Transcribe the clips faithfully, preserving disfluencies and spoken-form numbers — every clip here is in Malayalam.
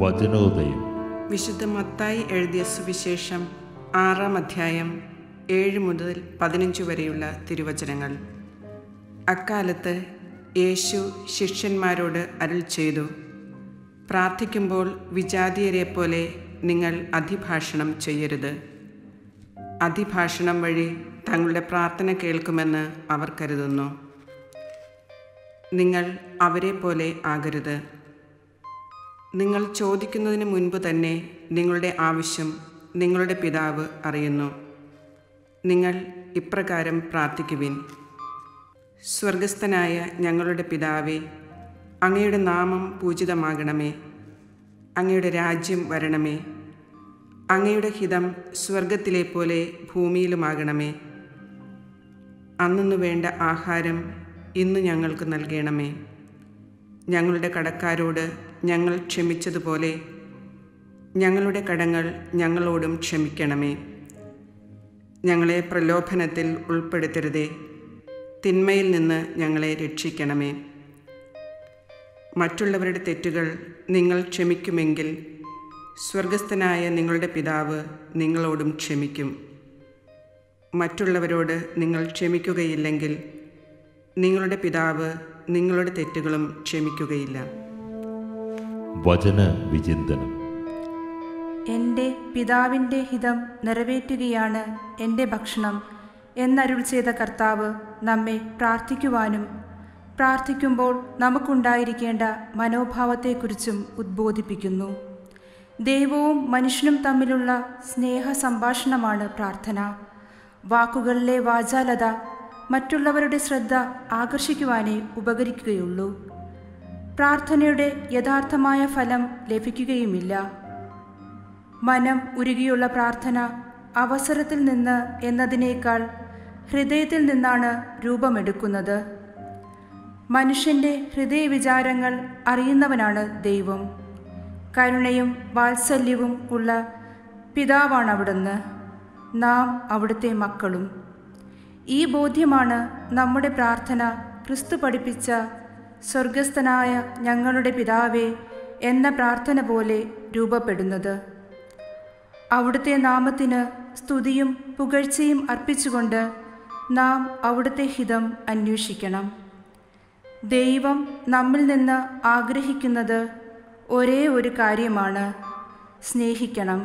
വചനോദയം. വിശുദ്ധ മത്തായി എഴുതിയ സുവിശേഷം ആറാം അധ്യായം ഏഴ് മുതൽ പതിനഞ്ച് വരെയുള്ള തിരുവചനങ്ങൾ. അക്കാലത്ത് യേശു ശിഷ്യന്മാരോട് അരുൾ ചെയ്തു, പ്രാർത്ഥിക്കുമ്പോൾ വിജാതീയരെ പോലെ നിങ്ങൾ അതിഭാഷണം ചെയ്യരുത്. അതിഭാഷണം വഴി തങ്ങളുടെ പ്രാർത്ഥന കേൾക്കുമെന്ന് അവർ കരുതുന്നു. നിങ്ങൾ അവരെ പോലെ ആകരുത്. നിങ്ങൾ ചോദിക്കുന്നതിന് മുൻപ് തന്നെ നിങ്ങളുടെ ആവശ്യം നിങ്ങളുടെ പിതാവ് അറിയുന്നു. നിങ്ങൾ ഇപ്രകാരം പ്രാർത്ഥിക്കുവിൻ, സ്വർഗസ്ഥനായ ഞങ്ങളുടെ പിതാവേ, അങ്ങയുടെ നാമം പൂജിതമാകണമേ, അങ്ങയുടെ രാജ്യം വരണമേ, അങ്ങയുടെ ഹിതം സ്വർഗത്തിലെ പോലെ ഭൂമിയിലുമാകണമേ, അന്നു വേണ്ട ആഹാരം ഇന്ന് ഞങ്ങൾക്ക് നൽകണമേ, ഞങ്ങളുടെ കടക്കാരോട് ഞങ്ങൾ ക്ഷമിച്ചതുപോലെ ഞങ്ങളുടെ കടങ്ങൾ ഞങ്ങളോടും ക്ഷമിക്കണമേ, ഞങ്ങളെ പ്രലോഭനത്തിൽ ഉൾപ്പെടുത്തരുതേ, തിന്മയിൽ നിന്ന് ഞങ്ങളെ രക്ഷിക്കണമേ. മറ്റുള്ളവരുടെ തെറ്റുകൾ നിങ്ങൾ ക്ഷമിക്കുമെങ്കിൽ സ്വർഗസ്ഥനായ നിങ്ങളുടെ പിതാവ് നിങ്ങളോടും ക്ഷമിക്കും. മറ്റുള്ളവരോട് നിങ്ങൾ ക്ഷമിക്കുകയില്ലെങ്കിൽ നിങ്ങളുടെ പിതാവ് നിങ്ങളുടെ തെറ്റുകളും ക്ഷമിക്കുകയില്ല. വചന വിചിന്തനം. എൻ്റെ പിതാവിൻ്റെ ഹിതം നിറവേറ്റുകയാണ് എൻ്റെ ഭക്ഷണം എന്നരുൾ ചെയ്ത കർത്താവ് നമ്മെ പ്രാർത്ഥിക്കുവാനും പ്രാർത്ഥിക്കുമ്പോൾ നമുക്കുണ്ടായിരിക്കേണ്ട മനോഭാവത്തെക്കുറിച്ചും ഉദ്ബോധിപ്പിക്കുന്നു. ദൈവവും മനുഷ്യനും തമ്മിലുള്ള സ്നേഹ സംഭാഷണമാണ് പ്രാർത്ഥന. വാക്കുകളിലെ വാചാലത മറ്റുള്ളവരുടെ ശ്രദ്ധ ആകർഷിക്കുവാനേ ഉപകരിക്കുകയുള്ളൂ. പ്രാർത്ഥനയുടെ യഥാർത്ഥമായ ഫലം ലഭിക്കുകയുമില്ല. മനം ഉരുകിയുള്ള പ്രാർത്ഥന അവസരത്തിൽ നിന്ന് എന്നതിനേക്കാൾ ഹൃദയത്തിൽ നിന്നാണ് രൂപമെടുക്കുന്നത്. മനുഷ്യൻ്റെ ഹൃദയവിചാരങ്ങൾ അറിയുന്നവനാണ് ദൈവം. കരുണയും വാത്സല്യവും ഉള്ള പിതാവാണ് അവിടുന്ന്. നാം അവിടുത്തെ മക്കളും. ഈ ബോധ്യമാണ് നമ്മുടെ പ്രാർത്ഥന ക്രിസ്തു പഠിപ്പിച്ച സ്വർഗസ്ഥനായ ഞങ്ങളുടെ പിതാവേ എന്ന പ്രാർത്ഥന പോലെ രൂപപ്പെടുന്നത്. അവിടുത്തെ നാമത്തിന് സ്തുതിയും പുകഴ്ചയും അർപ്പിച്ചുകൊണ്ട് നാം അവിടുത്തെ ഹിതം അന്വേഷിക്കണം. ദൈവം നമ്മിൽ നിന്ന് ആഗ്രഹിക്കുന്നത് ഒരേ ഒരു കാര്യമാണ്, സ്നേഹിക്കണം,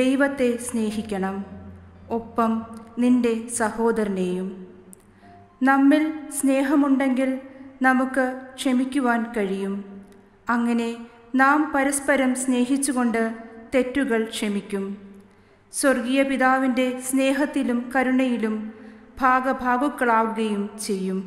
ദൈവത്തെ സ്നേഹിക്കണം, ഒപ്പം നിന്റെ സഹോദരനെയും. നമ്മിൽ സ്നേഹമുണ്ടെങ്കിൽ നമുക്ക് ക്ഷമിക്കുവാൻ കഴിയും. അങ്ങനെ നാം പരസ്പരം സ്നേഹിച്ചുകൊണ്ട് തെറ്റുകൾ ക്ഷമിക്കും. സ്വർഗീയ പിതാവിൻ്റെ സ്നേഹത്തിലും കരുണയിലും ഭാഗഭാഗുക്കളാവുകയും ചെയ്യും.